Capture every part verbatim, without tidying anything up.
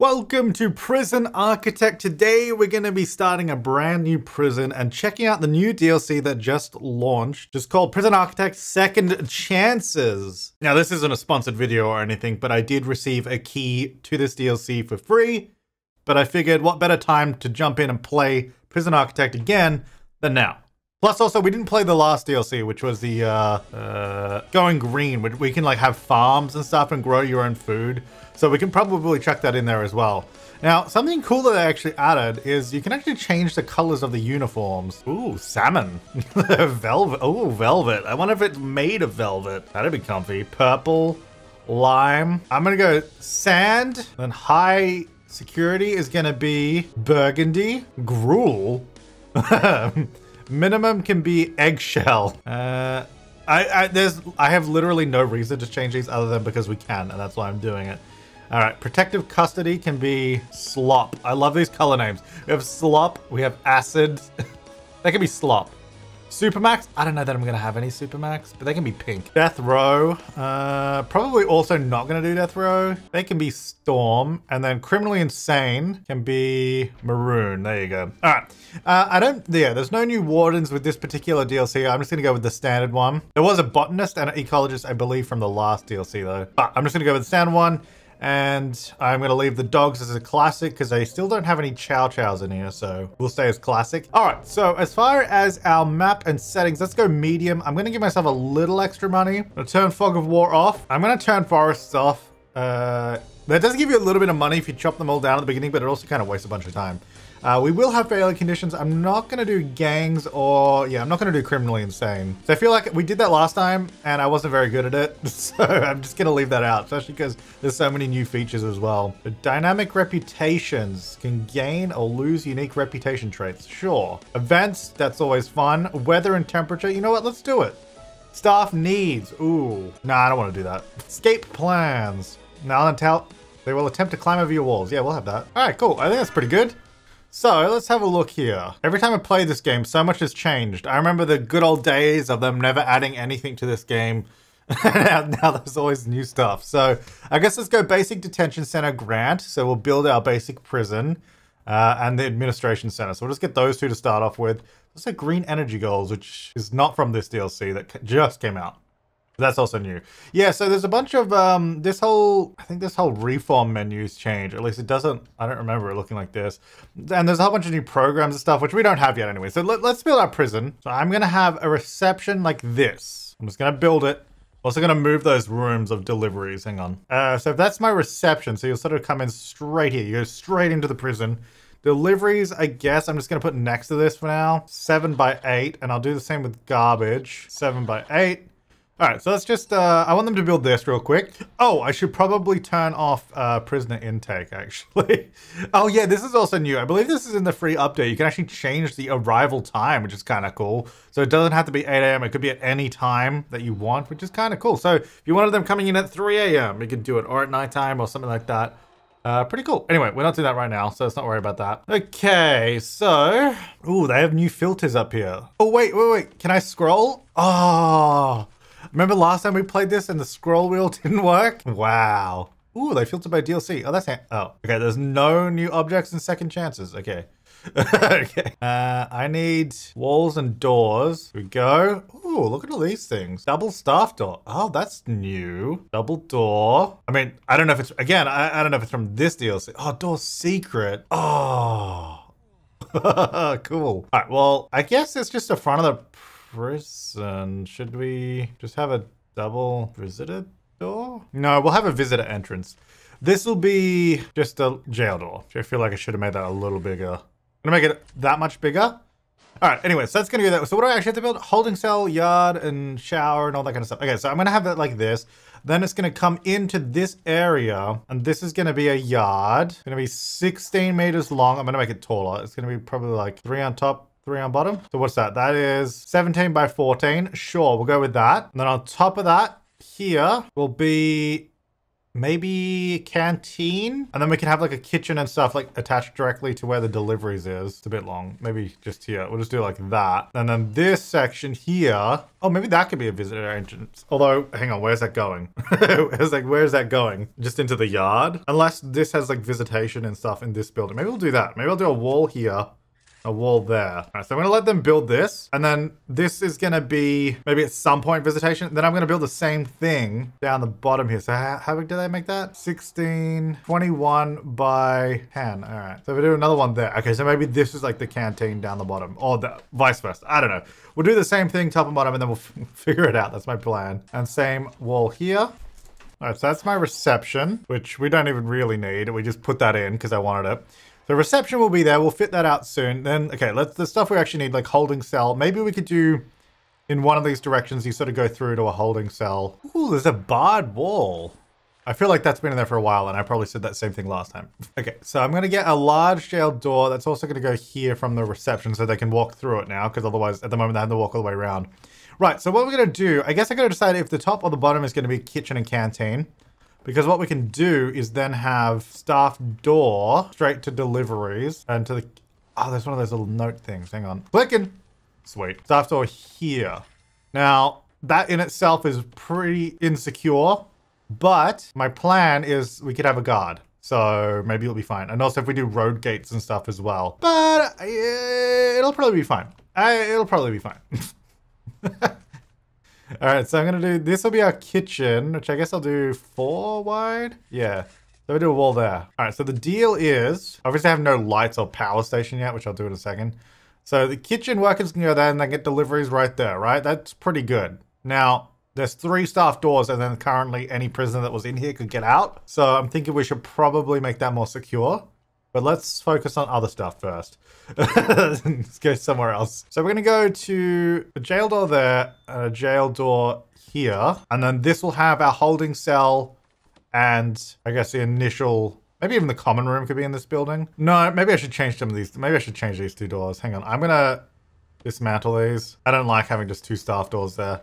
Welcome to Prison Architect. Today we're going to be starting a brand new prison and checking out the new D L C that just launched. It's called Prison Architect Second Chances. Now this isn't a sponsored video or anything, but I did receive a key to this D L C for free. But I figured what better time to jump in and play Prison Architect again than now. Plus also we didn't play the last D L C, which was the uh, uh, Going Green, where we can like have farms and stuff and grow your own food. So we can probably chuck that in there as well. Now, something cool that I actually added is you can actually change the colors of the uniforms. Ooh, salmon. Velvet. Ooh, velvet. I wonder if it's made of velvet. That'd be comfy. Purple, lime. I'm gonna go sand. Then high security is gonna be burgundy. Gruel. Minimum can be eggshell. Uh, I, I, there's, I have literally no reason to change these other than because we can, and that's why I'm doing it. All right, protective custody can be slop. I love these color names. We have slop, we have acid. That can be slop. Supermax, I don't know that I'm gonna have any Supermax, but they can be pink. Death row, uh, probably also not gonna do death row. They can be storm, and then criminally insane can be maroon. There you go. All right, uh, I don't, yeah, there's no new wardens with this particular D L C. I'm just gonna go with the standard one. There was a botanist and an ecologist, I believe, from the last D L C though. But I'm just gonna go with the standard one. And I'm gonna leave the dogs as a classic because they still don't have any chow chows in here, so we'll stay as classic. All right, so as far as our map and settings, let's go medium. I'm gonna give myself a little extra money. I'm gonna turn Fog of War off. I'm gonna turn Forests off. Uh, that does give you a little bit of money if you chop them all down at the beginning, but it also kind of wastes a bunch of time. Uh, we will have failure conditions. I'm not gonna do gangs or, yeah, I'm not gonna do criminally insane. So I feel like we did that last time and I wasn't very good at it. So I'm just gonna leave that out, especially because there's so many new features as well. But dynamic reputations can gain or lose unique reputation traits, sure. Events, that's always fun. Weather and temperature, you know what, let's do it. Staff needs, ooh. Nah, I don't wanna do that. Escape plans. Now until they will attempt to climb over your walls. Yeah, we'll have that. All right, cool, I think that's pretty good. So let's have a look here. Every time I play this game, so much has changed. I remember the good old days of them never adding anything to this game. now, now there's always new stuff. So I guess let's go basic detention center grant. So we'll build our basic prison uh, and the administration center. So we'll just get those two to start off with. Also green energy goals, which is not from this D L C that just came out. That's also new. Yeah, so there's a bunch of um, this whole, I think this whole reform menu's changed. At least it doesn't, I don't remember it looking like this. And there's a whole bunch of new programs and stuff, which we don't have yet anyway. So let, let's build our prison. So I'm gonna have a reception like this. I'm just gonna build it. Also gonna move those rooms of deliveries, hang on. Uh, so that's my reception. So you'll sort of come in straight here. You go straight into the prison. Deliveries, I guess I'm just gonna put next to this for now. Seven by eight, and I'll do the same with garbage. Seven by eight. All right, so let's just, uh, I want them to build this real quick. Oh, I should probably turn off uh, prisoner intake, actually. Oh yeah, this is also new. I believe this is in the free update. You can actually change the arrival time, which is kind of cool. So it doesn't have to be eight A M, it could be at any time that you want, which is kind of cool. So if you wanted them coming in at three A M, you could do it, or at nighttime or something like that. Uh, pretty cool. Anyway, we're not doing that right now, so let's not worry about that. Okay, so, ooh, they have new filters up here. Oh, wait, wait, wait, can I scroll? Oh. Remember last time we played this and the scroll wheel didn't work? Wow. Ooh, they filtered by D L C. Oh, that's it. Oh, okay. There's no new objects and second chances. Okay. Okay. Uh, I need walls and doors. Here we go. Ooh, look at all these things. Double staff door. Oh, that's new. Double door. I mean, I don't know if it's, again, I, I don't know if it's from this D L C. Oh, door secret. Oh. Cool. All right. Well, I guess it's just the front of the prison. Should we just have a double visitor door? No, we'll have a visitor entrance. This will be just a jail door. I feel like I should have made that a little bigger. I'm gonna make it that much bigger. All right, anyway, so that's gonna be that. So what do I actually have to build? Holding cell, yard, and shower, and all that kind of stuff. Okay, so I'm gonna have that like this. Then it's gonna come into this area, and this is gonna be a yard. It's gonna be sixteen meters long. I'm gonna make it taller. It's gonna be probably like three on top, three on bottom. So what's that? That is seventeen by fourteen. Sure, we'll go with that. And then on top of that, here will be Maybe canteen? And then we can have like a kitchen and stuff like attached directly to where the deliveries is. It's a bit long. Maybe just here. We'll just do like that. And then this section here. Oh, maybe that could be a visitor entrance. Although, hang on, where's that going? It's like, where's that going? Just into the yard? Unless this has like visitation and stuff in this building. Maybe we'll do that. Maybe I'll do a wall here. A wall there. All right, so I'm gonna let them build this, and then this is gonna be maybe at some point visitation. Then I'm gonna build the same thing down the bottom here. So how, how big did I make that? sixteen, twenty-one by ten. All right, so we do another one there. Okay, so maybe this is like the canteen down the bottom, or the vice versa. I don't know. We'll do the same thing top and bottom, and then we'll f figure it out. That's my plan. And same wall here. All right, so that's my reception, which we don't even really need. We just put that in because I wanted it. The reception will be there. We'll fit that out soon. Then, okay, let's the stuff we actually need, like holding cell. Maybe we could do in one of these directions, you sort of go through to a holding cell. Ooh, there's a barred wall. I feel like that's been in there for a while, and I probably said that same thing last time. Okay, so I'm gonna get a large jail door. That's also gonna go here from the reception so they can walk through it now, because otherwise at the moment they have to walk all the way around. Right, so what we're gonna do, I guess I gotta decide if the top or the bottom is gonna be kitchen and canteen. Because what we can do is then have staff door straight to deliveries and to the... Oh, there's one of those little note things. Hang on. Clicking. Sweet. Staff door here. Now, that in itself is pretty insecure, but my plan is we could have a guard. So maybe it'll be fine. And also if we do road gates and stuff as well. But it'll probably be fine. It'll probably be fine. All right, so I'm gonna do, this will be our kitchen, which I guess I'll do four wide. Yeah, so we do a wall there. All right, so the deal is, obviously I have no lights or power station yet, which I'll do in a second. So the kitchen workers can go there and they get deliveries right there, right? That's pretty good. Now, there's three staff doors and then currently any prisoner that was in here could get out. So I'm thinking we should probably make that more secure. But let's focus on other stuff first. Let's go somewhere else. So we're gonna go to a jail door there, and a jail door here. And then this will have our holding cell and I guess the initial, maybe even the common room could be in this building. No, maybe I should change some of these. Maybe I should change these two doors. Hang on, I'm gonna dismantle these. I don't like having just two staff doors there.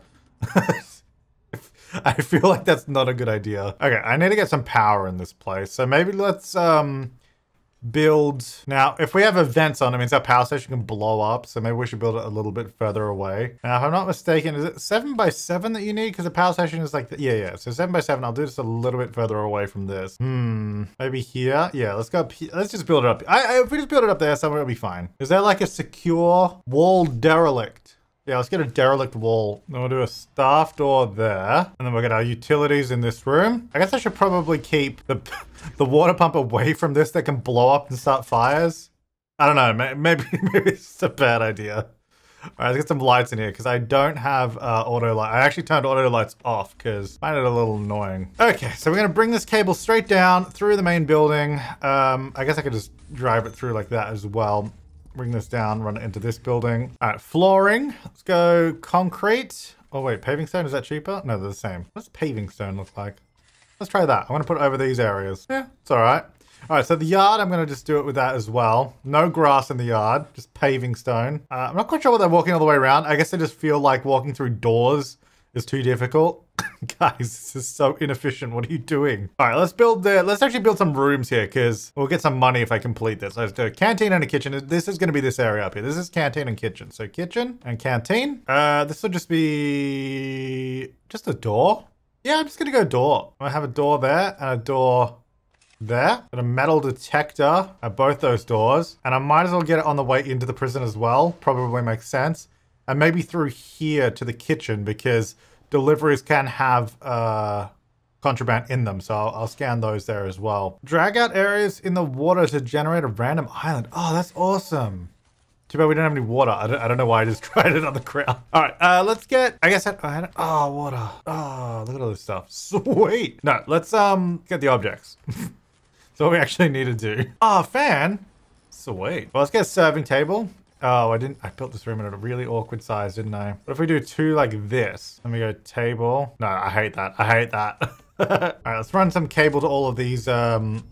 I feel like that's not a good idea. Okay, I need to get some power in this place. So maybe let's, um, build now. If we have events on, it means our power station can blow up, so maybe we should build it a little bit further away. Now, if I'm not mistaken, is it seven by seven that you need? Because the power station is like, the, yeah, yeah. So seven by seven. I'll do this a little bit further away from this. Hmm. Maybe here. Yeah. Let's go. Up here. Let's just build it up. I, I, if we just build it up there, somewhere it'll be fine. Is there like a secure wall derelict? Yeah, let's get a derelict wall. Then we'll do a staff door there. And then we'll get our utilities in this room. I guess I should probably keep the the water pump away from this that can blow up and start fires. I don't know, maybe, maybe it's just a bad idea. All right, let's get some lights in here because I don't have uh, auto light. I actually turned auto lights off because I find it a little annoying. Okay, so we're gonna bring this cable straight down through the main building. Um, I guess I could just drive it through like that as well. Bring this down, run it into this building. All right, flooring. Let's go concrete. Oh wait, paving stone, is that cheaper? No, they're the same. What's paving stone look like? Let's try that. I'm gonna put it over these areas. Yeah, it's all right. All right, so the yard, I'm gonna just do it with that as well. No grass in the yard, just paving stone. Uh, I'm not quite sure what they're walking all the way around. I guess they just feel like walking through doors is too difficult. Guys, this is so inefficient. What are you doing? All right, let's build the, let's actually build some rooms here because we'll get some money if I complete this. Let's do a canteen and a kitchen. This is going to be this area up here. This is canteen and kitchen. So kitchen and canteen. Uh, this will just be just a door. Yeah, I'm just going to go door. I have a door there and a door there. Got a metal detector at both those doors. And I might as well get it on the way into the prison as well. Probably makes sense. And maybe through here to the kitchen because deliveries can have uh, contraband in them. So I'll, I'll scan those there as well. Drag out areas in the water to generate a random island. Oh, that's awesome. Too bad we don't have any water. I don't, I don't know why I just tried it on the ground. All right, uh, let's get, I guess, I, I had, oh, water. Oh, look at all this stuff. Sweet. No, let's um get the objects. That's what we actually need to do. Oh, fan. Sweet. Well, let's get a serving table. Oh, I didn't, I built this room at a really awkward size, didn't I? What if we do two like this? Let me go table. No, I hate that. I hate that. All right, let's run some cable to all of these um,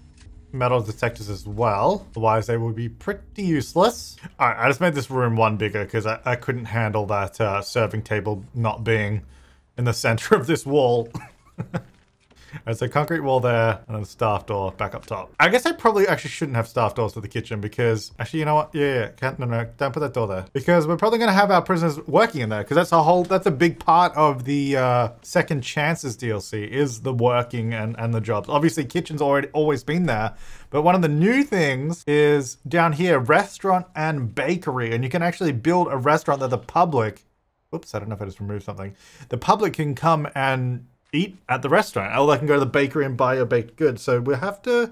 metal detectors as well. Otherwise they will be pretty useless. All right, I just made this room one bigger because I, I couldn't handle that uh, serving table not being in the center of this wall. There's a concrete wall there and a staff door back up top. I guess I probably actually shouldn't have staff doors for the kitchen because actually, you know what? Yeah, yeah, can't, no, no, don't put that door there because we're probably going to have our prisoners working in there because that's a whole, that's a big part of the uh, Second Chances D L C is the working and, and the jobs. Obviously, kitchen's already always been there, but one of the new things is down here, restaurant and bakery, and you can actually build a restaurant that the public, oops, I don't know if I just removed something. The public can come and eat at the restaurant. Or they can go to the bakery and buy your baked goods. So we'll have to,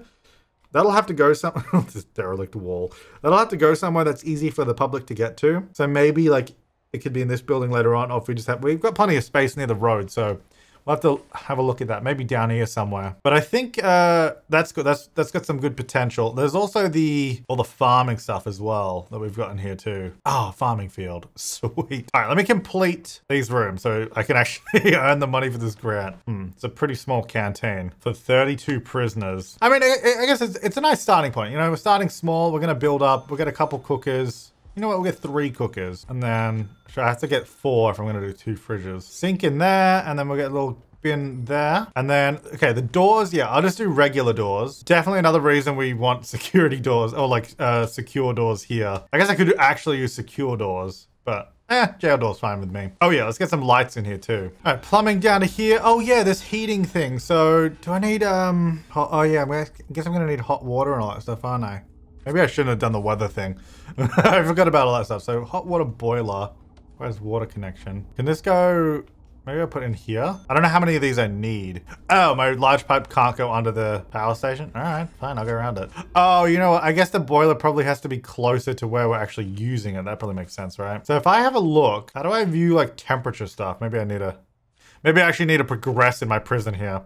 that'll have to go somewhere, this derelict wall. That'll have to go somewhere that's easy for the public to get to. So maybe like it could be in this building later on, or if we just have, we've got plenty of space near the road. So we'll have to have a look at that, maybe down here somewhere. But I think uh, that's good. That's that's got some good potential. There's also the all the farming stuff as well that we've got in here too. Oh, farming field, sweet. All right, let me complete these rooms so I can actually earn the money for this grant. Hmm, it's a pretty small canteen for thirty-two prisoners. I mean, I, I guess it's, it's a nice starting point. You know, we're starting small. We're gonna build up. We'll get a couple cookers. You know what, we'll get three cookers. And then, sure, I have to get four if I'm gonna do two fridges. Sink in there, and then we'll get a little bin there. And then, okay, the doors, yeah, I'll just do regular doors. Definitely another reason we want security doors, or like uh, secure doors here. I guess I could actually use secure doors, but eh, jail door's fine with me. Oh yeah, let's get some lights in here too. All right, plumbing down to here. Oh yeah, this heating thing. So do I need, um, hot, oh yeah, I guess I'm gonna need hot water and all that stuff, aren't I? Maybe I shouldn't have done the weather thing. I forgot about all that stuff. So hot water boiler. Where's water connection? Can this go, maybe I put in here? I don't know how many of these I need. Oh, my large pipe can't go under the power station. All right, fine, I'll go around it. Oh, you know what? I guess the boiler probably has to be closer to where we're actually using it. That probably makes sense, right? So if I have a look, how do I view like temperature stuff? Maybe I need a, maybe I actually need to progress in my prison here.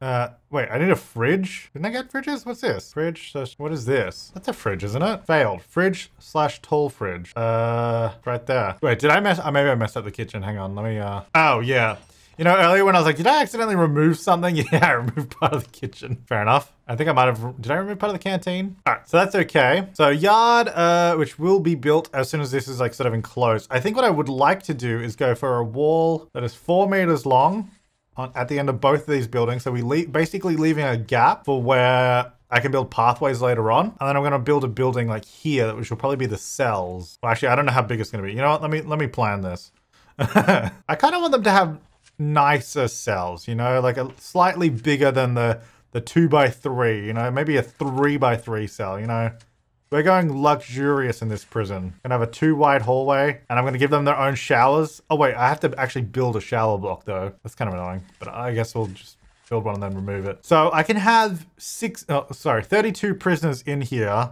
uh, wait, I need a fridge? Didn't I get fridges? What's this? Fridge slash, what is this? That's a fridge, isn't it? Failed. Fridge slash tall fridge. Uh, right there. Wait, did I mess, oh, maybe I messed up the kitchen. Hang on, let me, uh, oh yeah. You know, earlier when I was like, did I accidentally remove something? Yeah, I removed part of the kitchen. Fair enough. I think I might have, did I remove part of the canteen? All right, so that's okay. So yard, uh, which will be built as soon as this is like sort of enclosed. I think what I would like to do is go for a wall that is four meters long on, at the end of both of these buildings. So we leave, basically leaving a gap for where I can build pathways later on. And then I'm gonna build a building like here, which will probably be the cells. Well, actually, I don't know how big it's gonna be. You know what, let me, let me plan this. I kind of want them to have nicer cells, you know, like a slightly bigger than the, the two by three, you know, maybe a three by three cell, you know. We're going luxurious in this prison. Gonna have a two wide hallway and I'm gonna give them their own showers. Oh wait, I have to actually build a shower block though. That's kind of annoying, but I guess we'll just build one and then remove it. So I can have six, oh, sorry, thirty-two prisoners in here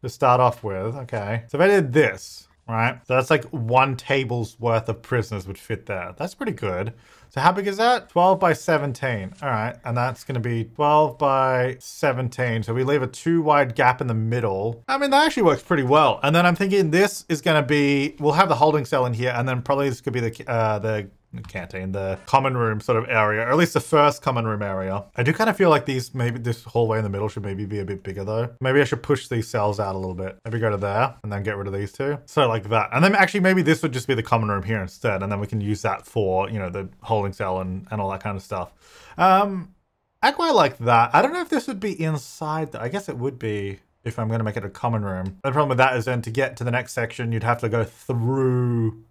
to start off with, okay. So if I did this, right? So that's like one table's worth of prisoners would fit there. That's pretty good. So how big is that? twelve by seventeen. All right, and that's gonna be twelve by seventeen. So we leave a two wide gap in the middle. I mean, that actually works pretty well. And then I'm thinking this is gonna be, we'll have the holding cell in here, and then probably this could be the uh, the canteen, the common room sort of area, or at least the first common room area. I do kind of feel like these, maybe this hallway in the middle should maybe be a bit bigger though. Maybe I should push these cells out a little bit. Maybe go to there and then get rid of these two. So like that. And then actually maybe this would just be the common room here instead. And then we can use that for, you know, the holding cell and, and all that kind of stuff. Um, I quite like that. I don't know if this would be inside though. I guess it would be if I'm gonna make it a common room. The problem with that is then to get to the next section, you'd have to go through,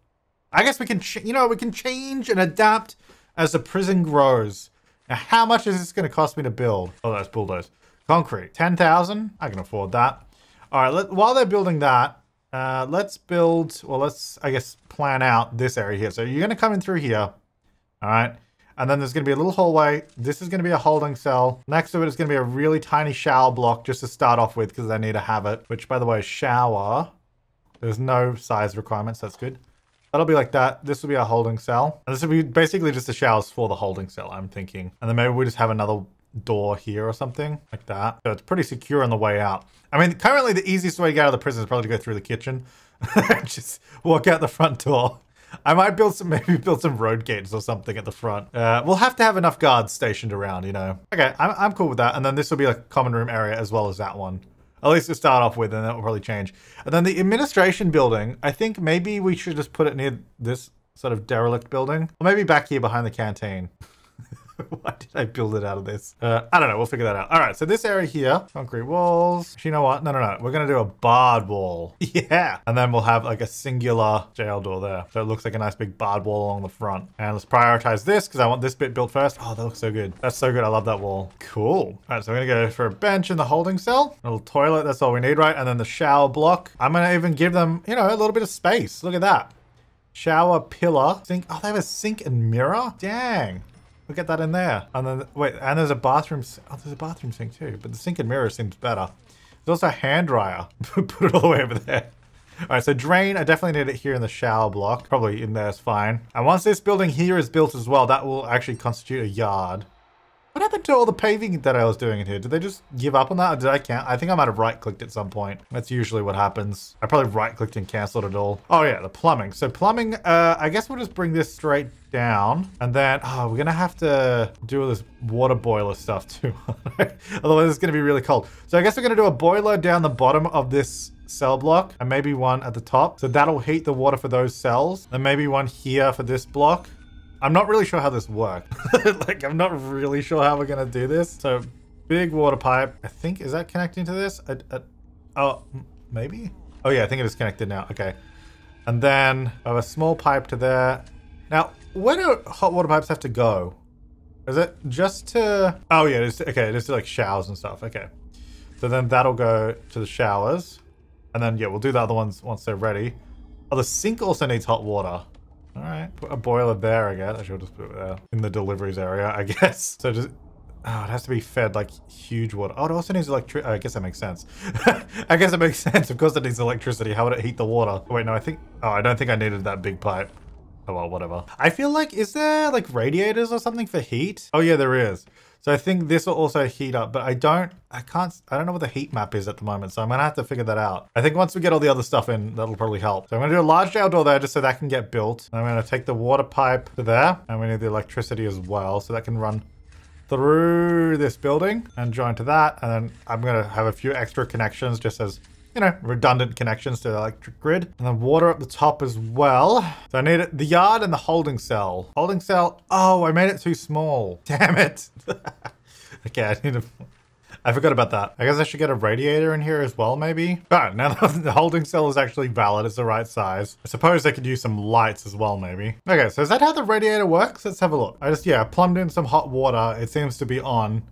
I guess we can, you know, we can change and adapt as the prison grows. Now, how much is this going to cost me to build? Oh, that's bulldozed. Concrete, ten thousand. I can afford that. All right, let, while they're building that, uh, let's build, well, let's, I guess, plan out this area here. So you're going to come in through here, all right? And then there's going to be a little hallway. This is going to be a holding cell. Next to it is going to be a really tiny shower block just to start off with because I need to have it, which, by the way, shower. There's no size requirements. That's good. That'll be like that. This will be our holding cell. And this will be basically just the showers for the holding cell, I'm thinking. And then maybe we'll just have another door here or something like that. So it's pretty secure on the way out. I mean, currently the easiest way to get out of the prison is probably to go through the kitchen. Just walk out the front door. I might build some, maybe build some road gates or something at the front. Uh, we'll have to have enough guards stationed around, you know. Okay, I'm, I'm cool with that. And then this will be like a common room area as well as that one. At least to start off with, and that will probably change. And then the administration building, I think maybe we should just put it near this sort of derelict building. Or maybe back here behind the canteen. Why did I build it out of this? Uh, I don't know, we'll figure that out. All right, so this area here, concrete walls. Actually, you know what? No, no, no, we're gonna do a barred wall. Yeah, and then we'll have like a singular jail door there. So it looks like a nice big barred wall along the front. And let's prioritize this because I want this bit built first. Oh, that looks so good. That's so good, I love that wall. Cool. All right, so we're gonna go for a bench in the holding cell, a little toilet, that's all we need, right? And then the shower block. I'm gonna even give them, you know, a little bit of space. Look at that. Shower, pillar, sink. Oh, they have a sink and mirror? Dang. We'll get that in there. And then, wait, and there's a bathroom. Oh, there's a bathroom sink too, but the sink and mirror seems better. There's also a hand dryer. Put it all the way over there. All right, so drain, I definitely need it here in the shower block. Probably in there is fine. And once this building here is built as well, that will actually constitute a yard. What happened to all the paving that I was doing in here? Did they just give up on that? Or did I can't? I think I might have right-clicked at some point. That's usually what happens. I probably right-clicked and canceled it all. Oh yeah, the plumbing. So plumbing, uh, I guess we'll just bring this straight down. And then, oh, we're gonna have to do all this water boiler stuff too. Otherwise it's gonna be really cold. So I guess we're gonna do a boiler down the bottom of this cell block and maybe one at the top. So that'll heat the water for those cells. And maybe one here for this block. I'm not really sure how this works. Like, I'm not really sure how we're gonna do this. So, big water pipe. I think, is that connecting to this? I, I, oh, maybe? Oh yeah, I think it is connected now, okay. And then I have a small pipe to there. Now, where do hot water pipes have to go? Is it just to, oh yeah, it's, okay, just to like showers and stuff, okay. So then that'll go to the showers. And then, yeah, we'll do the other ones once they're ready. Oh, the sink also needs hot water. All right, put a boiler there, I guess. I should just put it there in the deliveries area, I guess. So just, oh, it has to be fed like huge water. Oh, it also needs electricity. Oh, I guess that makes sense. I guess it makes sense. Of course it needs electricity. How would it heat the water? Wait, no, I think, oh, I don't think I needed that big pipe. Oh, well, whatever. I feel like, is there like radiators or something for heat? Oh yeah, there is. So I think this will also heat up, but I don't, I can't, I don't know what the heat map is at the moment. So I'm gonna have to figure that out. I think once we get all the other stuff in, that'll probably help. So I'm gonna do a large jail door there just so that can get built. And I'm gonna take the water pipe to there, and we need the electricity as well. So that can run through this building and join to that. And then I'm gonna have a few extra connections just as, you know, redundant connections to the electric grid. And then water up the top as well. So I need it, the yard and the holding cell. Holding cell, oh, I made it too small. Damn it. Okay, I need to, I forgot about that. I guess I should get a radiator in here as well, maybe. But now the holding cell is actually valid, it's the right size. I suppose I could use some lights as well, maybe. Okay, so is that how the radiator works? Let's have a look. I just, yeah, plumbed in some hot water. It seems to be on.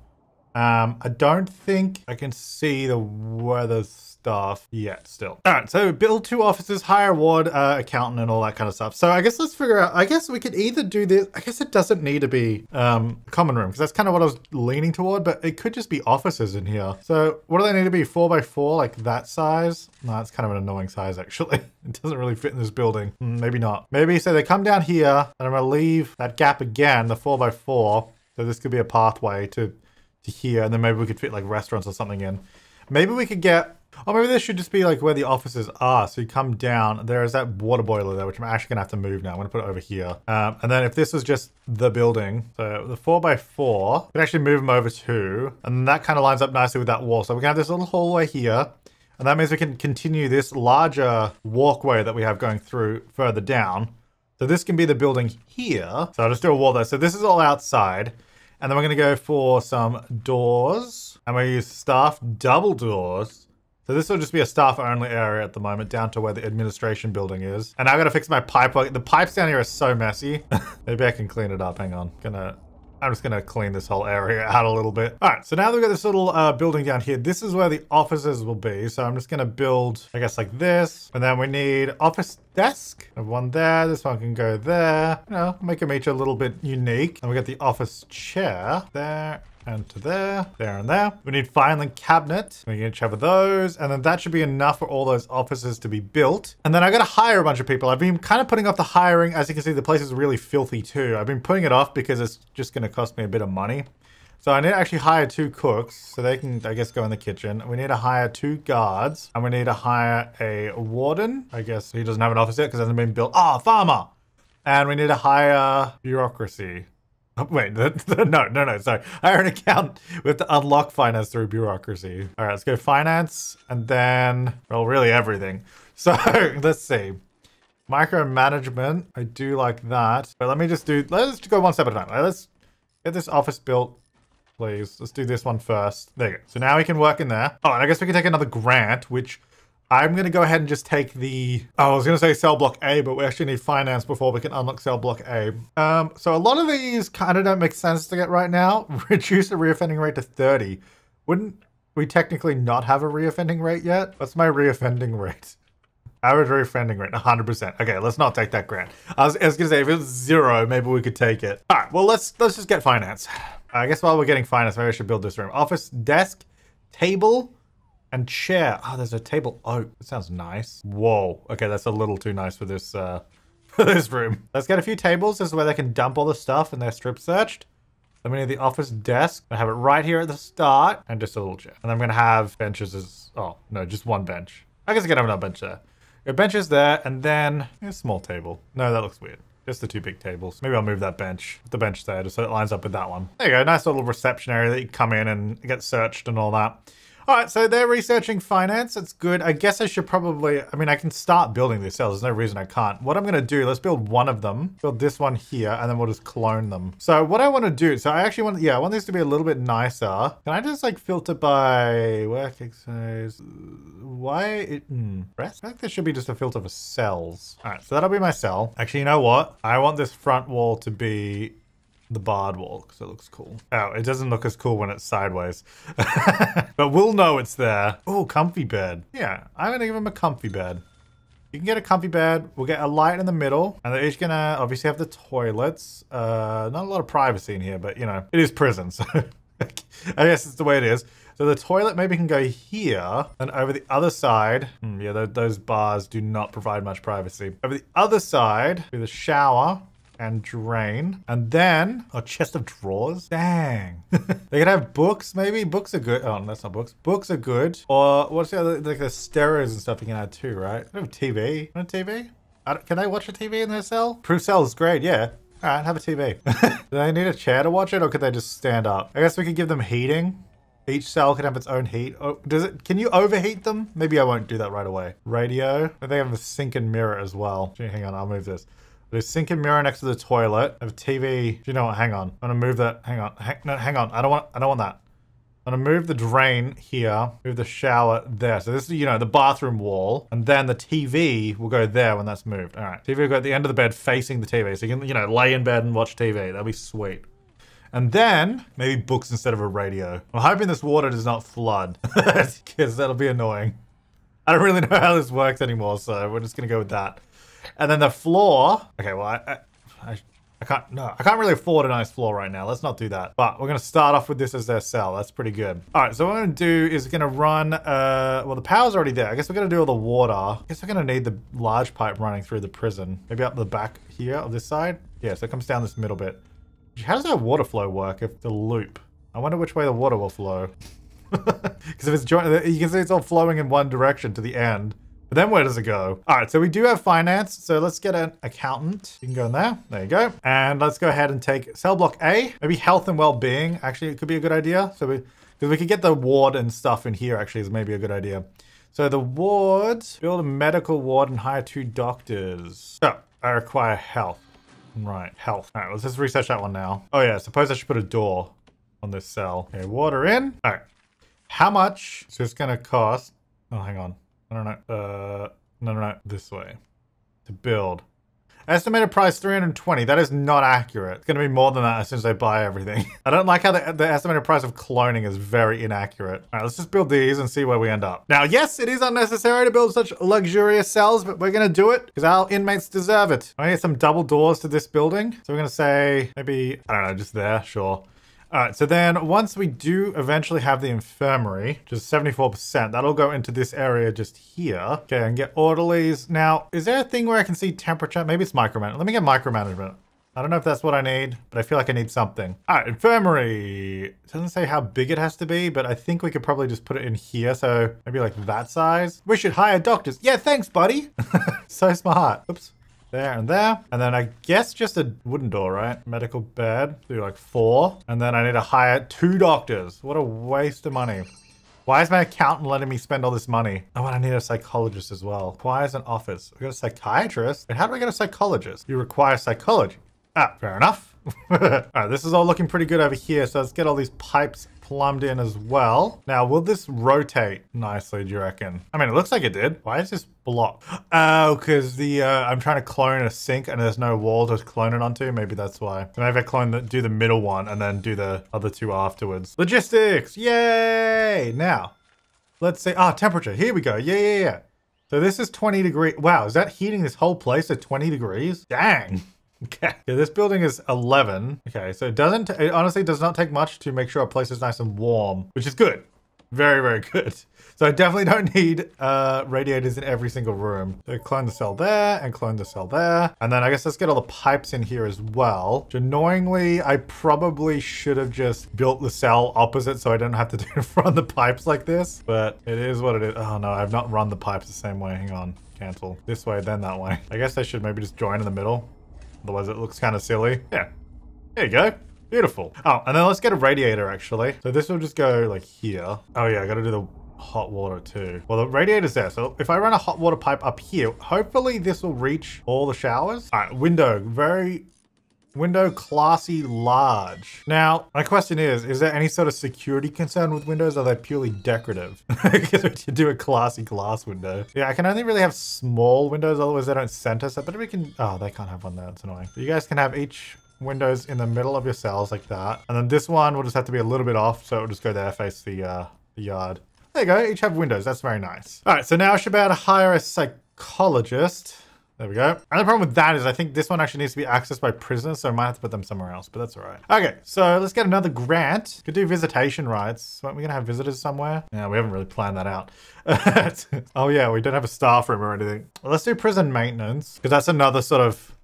Um, I don't think I can see the weather stuff yet still. All right, so build two offices, hire ward, uh, accountant and all that kind of stuff. So I guess let's figure out, I guess we could either do this, I guess it doesn't need to be um, common room because that's kind of what I was leaning toward, but it could just be offices in here. So what do they need to be, four by four, like that size? No, that's kind of an annoying size actually. It doesn't really fit in this building. Maybe not. Maybe, so they come down here and I'm gonna leave that gap again, the four by four. So this could be a pathway to here, and then maybe we could fit like restaurants or something in. Maybe we could get, oh, maybe this should just be like where the offices are. So you come down, there is that water boiler there, which I'm actually gonna have to move now. I'm gonna put it over here. Um, and then if this was just the building, so the four by four, we can actually move them over too. And that kind of lines up nicely with that wall. So we can have this little hallway here. And that means we can continue this larger walkway that we have going through further down. So this can be the building here. So I'll just do a wall there. So this is all outside. And then we're gonna go for some doors and we use staff double doors. So this will just be a staff only area at the moment down to where the administration building is. And I've got to fix my pipe. The pipes down here are so messy. Maybe I can clean it up. Hang on, gonna, I'm just gonna clean this whole area out a little bit. All right, so now that we've got this little uh, building down here, this is where the offices will be. So I'm just gonna build, I guess like this. And then we need office desk. I have one there, this one can go there. You know, make them each a little bit unique. And we got the office chair there and to there, there and there. We need filing cabinet. We can each have those. And then that should be enough for all those offices to be built. And then I gotta hire a bunch of people. I've been kind of putting off the hiring. As you can see, the place is really filthy too. I've been putting it off because it's just gonna cost me a bit of money. So I need to actually hire two cooks so they can, I guess, go in the kitchen. We need to hire two guards and we need to hire a warden. I guess he doesn't have an office yet because it hasn't been built. Ah, oh, farmer. And we need to hire bureaucracy. Oh, wait, no, no, no, sorry. Hire an accountant. We have to unlock finance through bureaucracy. All right, let's go finance and then, well, really everything. So let's see. Micromanagement. I do like that. But let me just do, let's go one step at a time. Let's Get this office built, please. Let's do this one first. There you go. So now we can work in there. Oh, and I guess we can take another grant, which I'm going to go ahead and just take the... Oh, I was going to say cell block A, but we actually need finance before we can unlock cell block A. Um, so a lot of these kind of don't make sense to get right now. Reduce the reoffending rate to thirty. Wouldn't we technically not have a reoffending rate yet? What's my reoffending rate? Average reoffending rate, one hundred percent. Okay, let's not take that grant. I was, I was going to say, if it was zero, maybe we could take it. All right, well, let's, let's just get finance. I guess while we're getting finance, maybe I should build this room. Office, desk, table... and chair. Oh, there's a table. Oh, that sounds nice. Whoa. Okay, that's a little too nice for this uh, for this room. Let's get a few tables. This is where they can dump all the stuff and they're strip searched. Then we need the office desk. I have it right here at the start and just a little chair. And I'm gonna have benches as, oh, no, just one bench. I guess I can have another bench there. Your bench is there and then a small table. No, that looks weird. Just the two big tables. Maybe I'll move that bench, the bench there, just so it lines up with that one. There you go, nice little reception area that you come in and get searched and all that. All right, so they're researching finance. That's good. I guess I should probably, I mean, I can start building these cells. There's no reason I can't. What I'm going to do, let's build one of them, build this one here, and then we'll just clone them. So what I want to do, so I actually want, yeah, I want these to be a little bit nicer. Can I just like filter by working size? Why? It, hmm. I think there should be just a filter for cells. All right, so that'll be my cell. Actually, you know what? I want this front wall to be the barred wall because it looks cool. Oh, it doesn't look as cool when it's sideways. But we'll know it's there. Oh, comfy bed. Yeah, I'm gonna give him a comfy bed. You can get a comfy bed. We'll get a light in the middle, and they're each gonna obviously have the toilets. Uh, not a lot of privacy in here, but you know, it is prison, so I guess it's the way it is. So the toilet maybe can go here, and over the other side, hmm, yeah, th those bars do not provide much privacy. Over the other side, with a shower, and drain, and then a chest of drawers. Dang. They could have books, maybe. Books are good. Oh, that's not books. Books are good. Or what's the other, like the stereos and stuff you can add too, right? I have a T V. Want a T V? I don't, can they watch a T V in their cell? Proof cell is great, yeah. All right, have a T V. Do they need a chair to watch it, or could they just stand up? I guess we could give them heating. Each cell can have its own heat. Oh, does it? Can you overheat them? Maybe I won't do that right away. Radio. I think I have a sink and mirror as well. Hang on, I'll move this. There's sink and mirror next to the toilet. I have T V. Do you know what? Hang on. I'm gonna move that. Hang on. Hang, no, hang on. I don't want. I don't want that. I'm gonna move the drain here. Move the shower there. So this is, you know, the bathroom wall, and then the T V will go there when that's moved. All right. T V will go at the end of the bed, facing the T V, so you can, you know, lay in bed and watch T V. That'd be sweet. And then maybe books instead of a radio. I'm hoping this water does not flood, because that'll be annoying. I don't really know how this works anymore, so we're just gonna go with that. And then the floor. Okay, well, I, I, I can't. No, I can't really afford a nice floor right now. Let's not do that. But we're gonna start off with this as their cell. That's pretty good. All right. So what I'm gonna do is gonna run. Uh, well, the power's already there. I guess we're gonna do all the water. I guess we're gonna need the large pipe running through the prison. Maybe up the back here on this side. Yeah. So it comes down this middle bit. How does that water flow work? If the loop. I wonder which way the water will flow. Because if it's joined, you can see it's all flowing in one direction to the end. But then where does it go? All right, so we do have finance. So let's get an accountant. You can go in there. There you go. And let's go ahead and take cell block A. Maybe health and well-being. Actually, it could be a good idea. So we, because we could get the ward and stuff in here, actually, is maybe a good idea. So the ward, build a medical ward and hire two doctors. So I require health. Right, health. All right, let's just research that one now. Oh yeah, suppose I should put a door on this cell. Okay, water in. All right. How much is this gonna cost? Oh, hang on. I don't know. Uh, no, no, no. This way. To build. Estimated price three hundred twenty. That is not accurate. It's going to be more than that as soon as I buy everything. I don't like how the, the estimated price of cloning is very inaccurate. All right, let's just build these and see where we end up. Now, yes, it is unnecessary to build such luxurious cells, but we're going to do it because our inmates deserve it. I need some double doors to this building. So we're going to say maybe, I don't know, just there. Sure. All right, so then once we do eventually have the infirmary, which is seventy-four percent, that'll go into this area just here. Okay, and get orderlies. Now, is there a thing where I can see temperature? Maybe it's micromanagement. Let me get micromanagement. I don't know if that's what I need, but I feel like I need something. All right, infirmary. It doesn't say how big it has to be, but I think we could probably just put it in here. So maybe like that size. We should hire doctors. Yeah, thanks, buddy. So smart. Oops. There and there. And then I guess just a wooden door, right? Medical bed. Do like four. And then I need to hire two doctors. What a waste of money. Why is my accountant letting me spend all this money? Oh, and I need a psychologist as well. Requires an office. We got a psychiatrist. And how do I get a psychologist? You require psychology. Ah, fair enough. Alright, this is all looking pretty good over here, so let's get all these pipes plumbed in as well. Now, will this rotate nicely, do you reckon? I mean, it looks like it did. Why is this blocked? Oh, because the uh, I'm trying to clone a sink and there's no wall to clone it onto. Maybe that's why. So maybe I clone the, do the middle one and then do the other two afterwards. Logistics! Yay! Now, let's see. Ah, temperature. Here we go. Yeah, yeah, yeah. So this is twenty degrees. Wow, is that heating this whole place at twenty degrees? Dang! Okay. Yeah, this building is eleven. Okay, so it doesn't, it honestly does not take much to make sure our place is nice and warm, which is good. Very, very good. So I definitely don't need uh, radiators in every single room. So clone the cell there and clone the cell there. And then I guess let's get all the pipes in here as well. Which annoyingly, I probably should have just built the cell opposite so I don't have to do run the pipes like this. But it is what it is. Oh no, I've not run the pipes the same way. Hang on. Cancel. This way, then that way. I guess I should maybe just join in the middle. Otherwise it looks kind of silly. Yeah, there you go. Beautiful. Oh, and then let's get a radiator actually. So this will just go like here. Oh yeah, I gotta do the hot water too. Well, the radiator's there. So if I run a hot water pipe up here, hopefully this will reach all the showers. All right, window, very, window classy large. Now, my question is, is there any sort of security concern with windows? Or are they purely decorative? Because we should do a classy glass window. Yeah, I can only really have small windows, otherwise they don't center. So, but we can, oh, they can't have one there, that's annoying. But you guys can have each windows in the middle of your cells like that. And then this one will just have to be a little bit off. So it'll just go there, face the, uh, the yard. There you go, each have windows, that's very nice. All right, so now I should be able to hire a psychologist. There we go. And the problem with that is I think this one actually needs to be accessed by prisoners, so I might have to put them somewhere else, but that's all right. Okay, so let's get another grant. Could do visitation rights. Aren't we gonna have visitors somewhere? Yeah, we haven't really planned that out. Oh yeah, we don't have a staff room or anything. Well, let's do prison maintenance, because that's another sort of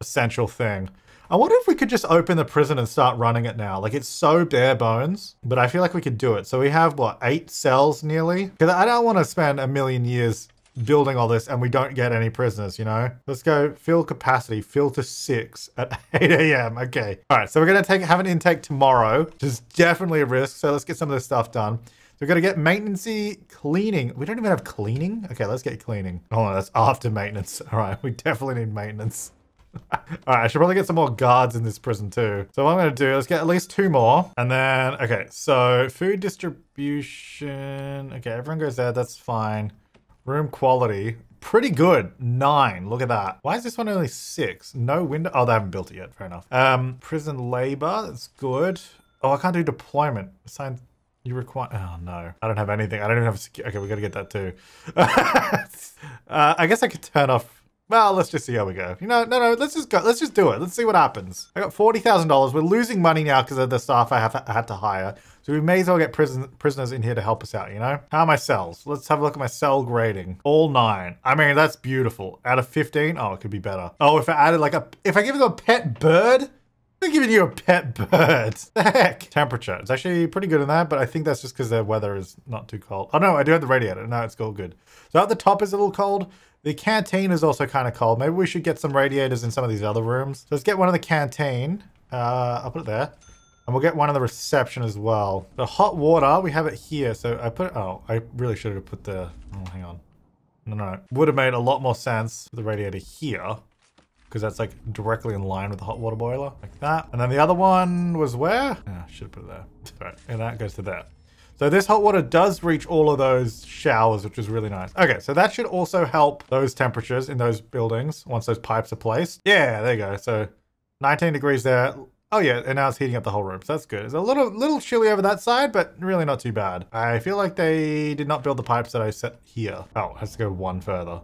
essential thing. I wonder if we could just open the prison and start running it now. Like, it's so bare bones, but I feel like we could do it. So we have, what, eight cells nearly? Because I don't want to spend a million years building all this and we don't get any prisoners, you know? Let's go fill capacity, fill to six at eight A M Okay. All right, so we're gonna take have an intake tomorrow, which is definitely a risk. So let's get some of this stuff done. So we're gonna get maintenancey, cleaning. We don't even have cleaning? Okay, let's get cleaning. Oh, that's after maintenance. All right, we definitely need maintenance. All right, I should probably get some more guards in this prison too. So what I'm gonna do, let's get at least two more. And then, okay, so food distribution. Okay, everyone goes there, that's fine. Room quality, pretty good, nine, look at that. Why is this one only six? No window, oh, they haven't built it yet, fair enough. Um, prison labor, that's good. Oh, I can't do deployment. Assign, you require, oh no. I don't have anything, I don't even have, secu okay, we gotta get that too. uh, I guess I could turn off, well, let's just see how we go. You know, no, no, let's just go, let's just do it. Let's see what happens. I got forty thousand dollars, we're losing money now because of the staff I have, I had to hire. So we may as well get prison, prisoners in here to help us out, you know? How are my cells? Let's have a look at my cell grading. All nine. I mean, that's beautiful. Out of fifteen? Oh, it could be better. Oh, if I added like a... If I give them a pet bird? I'm giving you a pet bird. The heck? Temperature. It's actually pretty good in that, but I think that's just because their weather is not too cold. Oh no, I do have the radiator. No, it's all good. So at the top is a little cold. The canteen is also kind of cold. Maybe we should get some radiators in some of these other rooms. So let's get one in the canteen. Uh, I'll put it there. And we'll get one on the reception as well. The hot water, we have it here. So I put, oh, I really should have put the, oh, hang on. No, no, no. Would have made a lot more sense for the radiator here, because that's like directly in line with the hot water boiler, like that. And then the other one was where? Oh, should have put it there. All right, and that goes to there. So this hot water does reach all of those showers, which is really nice. Okay, so that should also help those temperatures in those buildings once those pipes are placed. Yeah, there you go. So nineteen degrees there. Oh yeah, and now it's heating up the whole room, so that's good. It's a little little chilly over that side, but really not too bad. I feel like they did not build the pipes that I set here. Oh, it has to go one further.